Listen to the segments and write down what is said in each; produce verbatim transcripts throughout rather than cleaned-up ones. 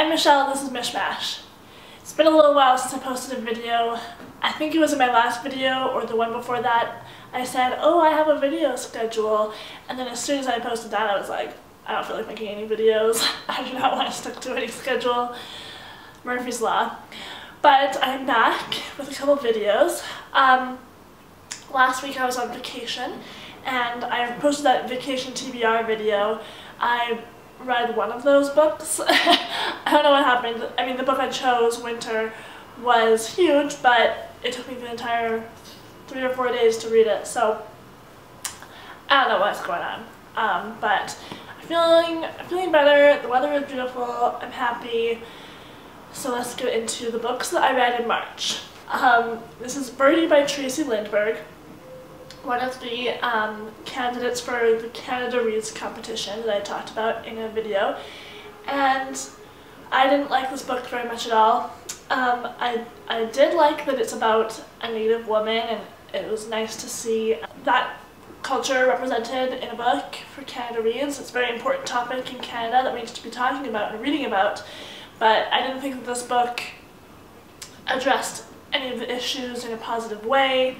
I'm Michelle, this is Michmash. It's been a little while since I posted a video. I think it was in my last video or the one before that. I said, oh, I have a video schedule, and then as soon as I posted that I was like, I don't feel like making any videos. I do not want to stick to any schedule. Murphy's Law. But I'm back with a couple videos. Um, last week I was on vacation and I posted that vacation T B R video. I read one of those books. I don't know what happened. I mean, the book I chose, Winter, was huge, but it took me the entire three or four days to read it, so I don't know what's going on. Um, but I'm feeling, I'm feeling better. The weather is beautiful. I'm happy. So let's get into the books that I read in March. Um, this is Birdie by Tracy Lindberg, one of the um, candidates for the Canada Reads competition that I talked about in a video. And I didn't like this book very much at all. Um, I, I did like that it's about a Native woman, and it was nice to see that culture represented in a book for Canada Reads. It's a very important topic in Canada that we need to be talking about and reading about. But I didn't think that this book addressed any of the issues in a positive way.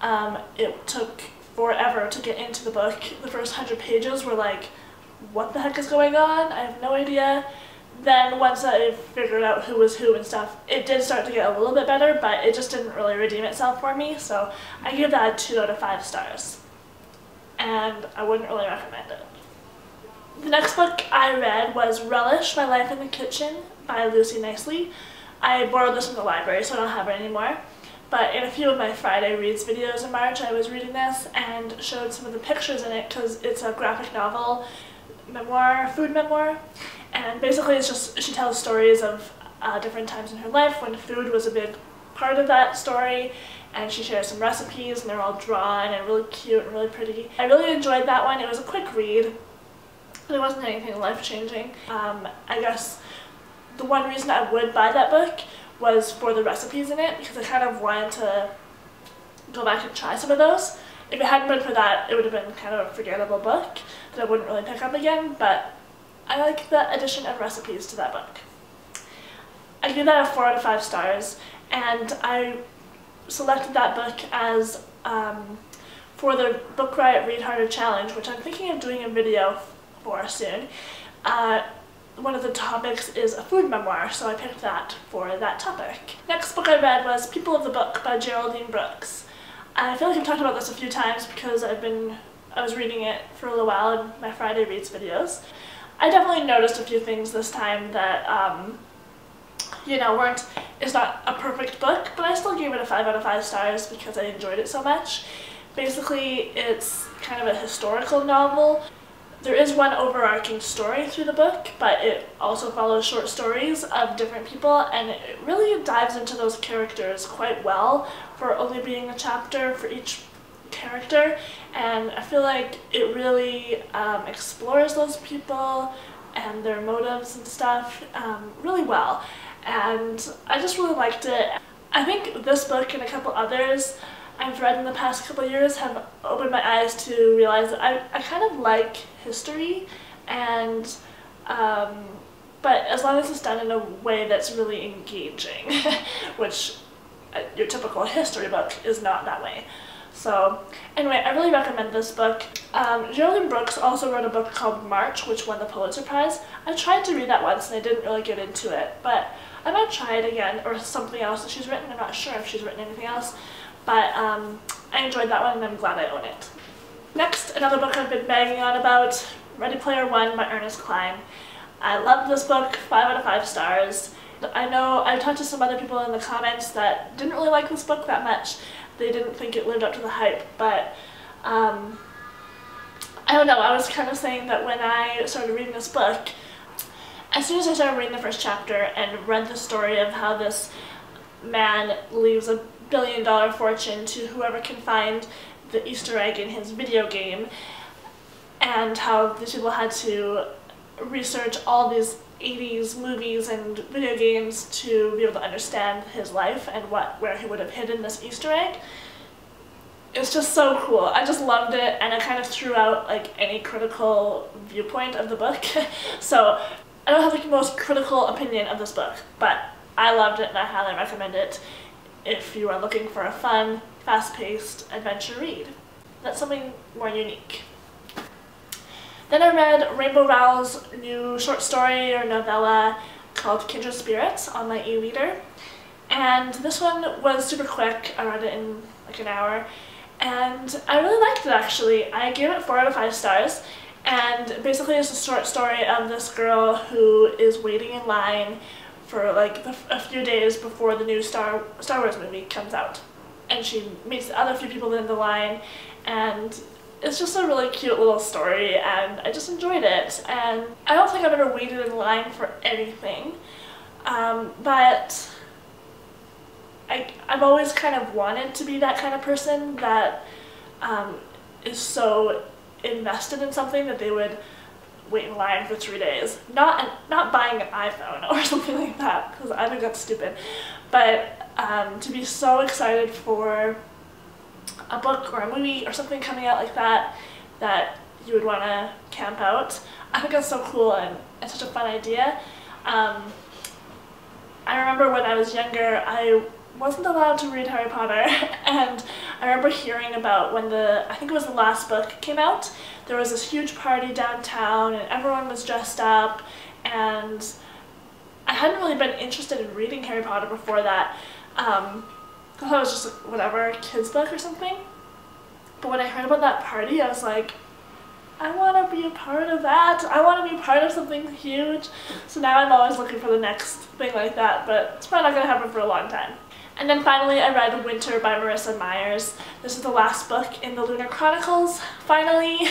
Um, it took forever to get into the book. The first hundred pages were like, what the heck is going on? I have no idea. Then once I figured out who was who and stuff, it did start to get a little bit better, but it just didn't really redeem itself for me. So I give that a two out of five stars. And I wouldn't really recommend it. The next book I read was Relish, My Life in the Kitchen by Lucy Knisley. I borrowed this from the library, so I don't have it anymore. But in a few of my Friday Reads videos in March, I was reading this and showed some of the pictures in it because it's a graphic novel, memoir, food memoir. And basically it's just, she tells stories of uh, different times in her life when food was a big part of that story. And she shares some recipes and they're all drawn and really cute and really pretty. I really enjoyed that one. It was a quick read. But it wasn't anything life-changing. Um, I guess the one reason I would buy that book was for the recipes in it, because I kind of wanted to go back and try some of those. If it hadn't been for that, it would have been kind of a forgettable book that I wouldn't really pick up again, but I like the addition of recipes to that book. I gave that a four out of five stars, and I selected that book as um, for the Book Riot Read Harder Challenge, which I'm thinking of doing a video soon. Uh, one of the topics is a food memoir, so I picked that for that topic. Next book I read was People of the Book by Geraldine Brooks. I feel like I've talked about this a few times because I've been, I was reading it for a little while in my Friday Reads videos. I definitely noticed a few things this time that, um, you know, weren't, it's not a perfect book, but I still gave it a five out of five stars because I enjoyed it so much. Basically, it's kind of a historical novel. There is one overarching story through the book, but it also follows short stories of different people, and it really dives into those characters quite well for only being a chapter for each character. And I feel like it really um, explores those people and their motives and stuff um, really well. And I just really liked it. I think this book and a couple others I've read in the past couple of years have opened my eyes to realize that I, I kind of like history, and um, but as long as it's done in a way that's really engaging, which uh, your typical history book is not that way. So anyway, I really recommend this book. Um, Geraldine Brooks also wrote a book called March, which won the Pulitzer Prize. I tried to read that once and I didn't really get into it, but I might try it again, or something else that she's written. I'm not sure if she's written anything else. But um, I enjoyed that one and I'm glad I own it. Next, another book I've been banging on about, Ready Player One by Ernest Cline. I love this book, five out of five stars. I know I talked to some other people in the comments that didn't really like this book that much. They didn't think it lived up to the hype, but um, I don't know, I was kind of saying that when I started reading this book, as soon as I started reading the first chapter and read the story of how this man leaves a billion dollar fortune to whoever can find the Easter egg in his video game, and how these people had to research all these eighties movies and video games to be able to understand his life and what where he would have hidden this Easter egg. It's just so cool. I just loved it, and I kind of threw out like any critical viewpoint of the book. So I don't have like the most critical opinion of this book, but I loved it and I highly recommend it if you are looking for a fun, fast-paced adventure read. That's something more unique. Then I read Rainbow Rowell's new short story or novella called Kindred Spirits on my e-reader, and this one was super quick. I read it in like an hour, and I really liked it actually. I gave it four out of five stars, and basically it's a short story of this girl who is waiting in line for like a few days before the new Star Star Wars movie comes out. And she meets the other few people in the line, and it's just a really cute little story, and I just enjoyed it. And I don't think I've ever waited in line for anything, um, but I, I've always kind of wanted to be that kind of person that um, is so invested in something that they would wait in line for three days. Not an, not buying an iPhone or something like that, because I think that's stupid, but um, to be so excited for a book or a movie or something coming out like that, that you would want to camp out. I think that's so cool, and it's such a fun idea. Um, I remember when I was younger, I wasn't allowed to read Harry Potter, and I remember hearing about when the, I think it was the last book came out, there was this huge party downtown and everyone was dressed up, and I hadn't really been interested in reading Harry Potter before that. Um, I thought it was just like, whatever, a kid's book or something. But when I heard about that party, I was like, I want to be a part of that. I want to be part of something huge. So now I'm always looking for the next thing like that, but it's probably not going to happen for a long time. And then finally I read Winter by Marissa Meyer. This is the last book in the Lunar Chronicles, finally.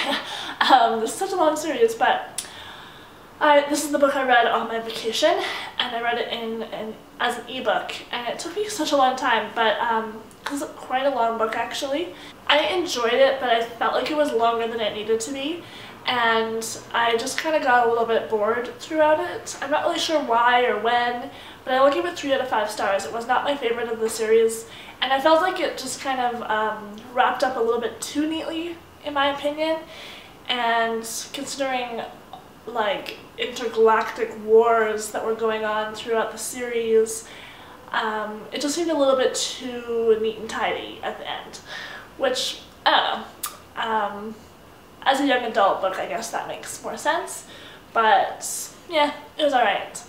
um, this is such a long series, but I, this is the book I read on my vacation, and I read it in, in as an ebook, and it took me such a long time, but um, it was quite a long book actually. I enjoyed it, but I felt like it was longer than it needed to be, and I just kind of got a little bit bored throughout it. I'm not really sure why or when, but I gave it three out of five stars. It was not my favorite of the series, and I felt like it just kind of um, wrapped up a little bit too neatly, in my opinion. And considering like intergalactic wars that were going on throughout the series, um, it just seemed a little bit too neat and tidy at the end, which I don't know. Um, as a young adult book, I guess that makes more sense, but yeah, it was alright.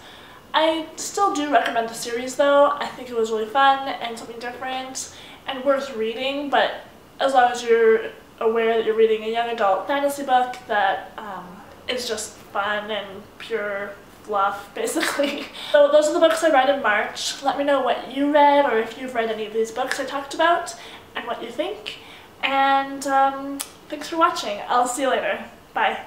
I still do recommend the series though. I think it was really fun and something different and worth reading, but as long as you're aware that you're reading a young adult fantasy book that um, is just fun and pure fluff, basically. So those are the books I read in March. Let me know what you read, or if you've read any of these books I talked about, and what you think. And um, thanks for watching. I'll see you later. Bye.